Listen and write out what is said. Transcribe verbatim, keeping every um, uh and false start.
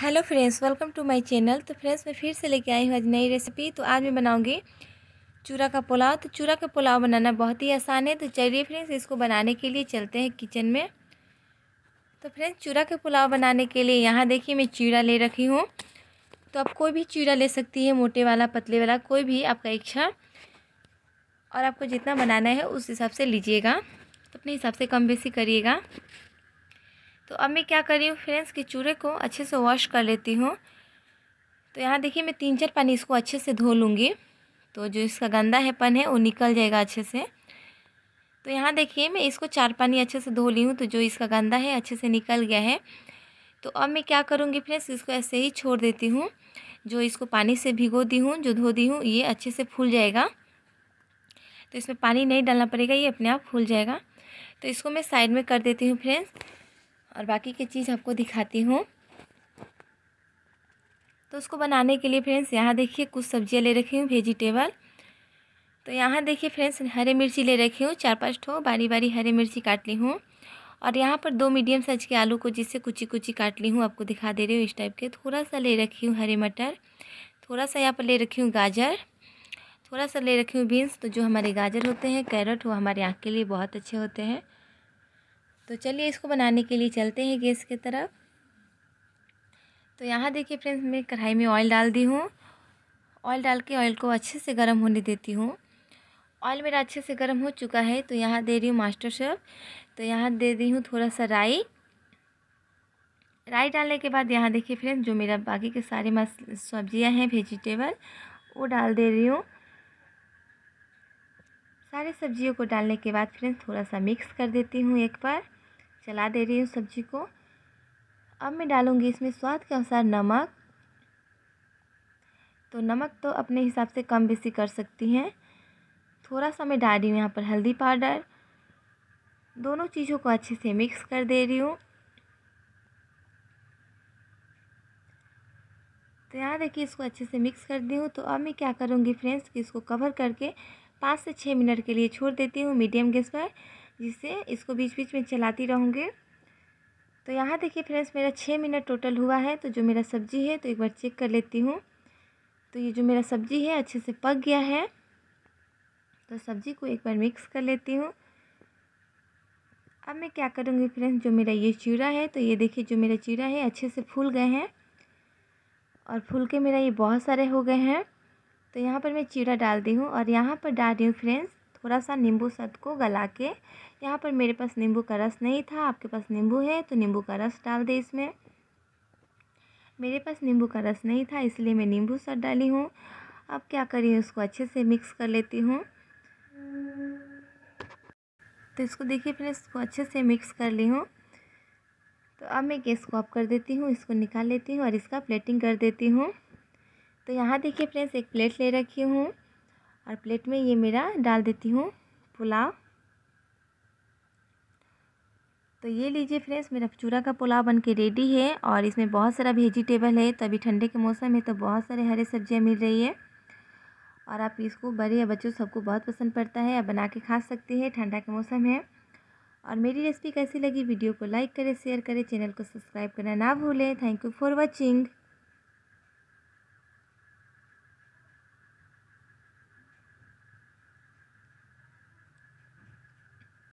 Hello friends, welcome to my channel. तो friends, मैं फिर से लेके आई हूँ आज नई रेसिपी। तो आज मैं बनाऊंगी चूरा का पुलाव। तो चूरा का पुलाव बनाना बहुत ही आसान है। तो चलिए फ्रेंड्स, इसको बनाने के लिए चलते हैं किचन में। तो फ्रेंड्स, चूरा का पुलाव बनाने के लिए यहाँ देखिए मैं चूरा ले रखी हूँ। तो आप कोई भी चूरा ले सकती है, मोटे वाला, पतले वाला, कोई भी आपका इच्छा, और आपको जितना बनाना है उस हिसाब से लीजिएगा। तो अपने हिसाब से कम बेसी करिएगा। तो अब मैं क्या कर रही हूँ फ्रेंड्स कि चूरे को अच्छे से वॉश कर लेती हूँ। तो यहाँ देखिए मैं तीन चार पानी इसको अच्छे से धो लूँगी, तो जो इसका गंदा है पन है वो निकल जाएगा अच्छे से। तो यहाँ देखिए मैं इसको चार पानी अच्छे से धो ली हूँ, तो जो इसका गंदा है अच्छे से निकल गया है। तो अब मैं क्या करूँगी फ्रेंड्स, इसको ऐसे ही छोड़ देती हूँ। जो इसको पानी से भिगो दी हूँ, जो धो दी हूँ, ये अच्छे से फूल जाएगा। तो इसमें पानी नहीं डालना पड़ेगा, ये अपने आप फूल जाएगा। तो इसको मैं साइड में कर देती हूँ फ्रेंड्स, और बाकी की चीज़ आपको दिखाती हूँ। तो उसको बनाने के लिए फ्रेंड्स यहाँ देखिए कुछ सब्जियाँ ले रखी हूँ, वेजिटेबल। तो यहाँ देखिए फ्रेंड्स हरी मिर्ची ले रखी हूँ, चार पाँच ठो बारी बारी हरी मिर्ची काट ली हूँ। और यहाँ पर दो मीडियम साइज़ के आलू को जिससे कुची कुची काट ली हूँ, आपको दिखा दे रही हूँ इस टाइप के। थोड़ा सा ले रखी हूँ हरे मटर, थोड़ा सा यहाँ पर ले रखी हूँ गाजर, थोड़ा सा ले रखी हूँ बीन्स। तो जो हमारे गाजर होते हैं, कैरेट, वो हमारे आँख के लिए बहुत अच्छे होते हैं। तो चलिए इसको बनाने के लिए चलते हैं गैस की तरफ। तो यहाँ देखिए फ्रेंड्स मैं कढ़ाई में ऑयल डाल दी हूँ। ऑयल डाल के ऑयल को अच्छे से गर्म होने देती हूँ। ऑयल मेरा अच्छे से गर्म हो चुका है। तो यहाँ दे रही हूँ मास्टर शेफ। तो यहाँ दे रही हूँ थोड़ा सा राई। राई डालने के बाद यहाँ देखिए फ्रेंड्स जो मेरा बाकी के सारे मस सब्जियाँ हैं, वेजिटेबल, वो डाल दे रही हूँ। सारे सब्जियों को डालने के बाद फ्रेंड्स थोड़ा सा मिक्स कर देती हूँ, एक बार चला दे रही हूँ सब्जी को। अब मैं डालूँगी इसमें स्वाद के अनुसार नमक। तो नमक तो अपने हिसाब से कम बेसी कर सकती हैं। थोड़ा सा मैं डाल रही हूँ यहाँ पर हल्दी पाउडर। दोनों चीज़ों को अच्छे से मिक्स कर दे रही हूँ। तो यहाँ देखिए इसको अच्छे से मिक्स कर दी हूँ। तो अब मैं क्या करूँगी फ्रेंड्स कि इसको कवर करके पाँच से छः मिनट के लिए छोड़ देती हूँ मीडियम गैस पर, जिससे इसको बीच बीच में चलाती रहूँगी। तो यहाँ देखिए फ्रेंड्स मेरा छः मिनट टोटल हुआ है। तो जो मेरा सब्ज़ी है तो एक बार चेक कर लेती हूँ। तो ये जो मेरा सब्ज़ी है अच्छे से पक गया है। तो सब्ज़ी को एक बार मिक्स कर लेती हूँ। अब मैं क्या करूँगी फ्रेंड्स जो मेरा ये चूरा है, तो ये देखिए जो मेरा चूरा है अच्छे से फूल गए हैं, और फूल के मेरा ये बहुत सारे हो गए हैं। तो यहाँ पर मैं चूरा डाल दी हूँ, और यहाँ पर डाल रही हूँ फ्रेंड्स थोड़ा सा नींबू सत को गला के। यहाँ पर मेरे पास नींबू का रस नहीं था, आपके पास नींबू है तो नींबू का रस डाल दें इसमें। मेरे पास नींबू का रस नहीं था इसलिए मैं नींबू सत डाली हूँ। अब क्या करी उसको अच्छे से मिक्स कर लेती हूँ। तो इसको देखिए फ्रेंड्स इसको अच्छे से मिक्स कर ली हूँ। तो अब मैं गैस को ऑफ कर देती हूँ, इसको निकाल लेती हूँ और इसका प्लेटिंग कर देती हूँ। तो यहाँ देखिए फ्रेंड्स एक प्लेट ले रखी हूँ, और प्लेट में ये मेरा डाल देती हूँ पुलाव। तो ये लीजिए फ्रेंड्स मेरा चूरा का पुलाव बनके रेडी है, और इसमें बहुत सारा वेजिटेबल है। तो अभी ठंडे के मौसम में तो बहुत सारे हरे सब्जियाँ मिल रही है, और आप इसको बड़े या बच्चों सबको बहुत पसंद पड़ता है। आप बना के खा सकते हैं, ठंडा के मौसम है। और मेरी रेसिपी कैसी लगी, वीडियो को लाइक करें, शेयर करें, चैनल को सब्सक्राइब करना ना भूलें। Thank you for watching.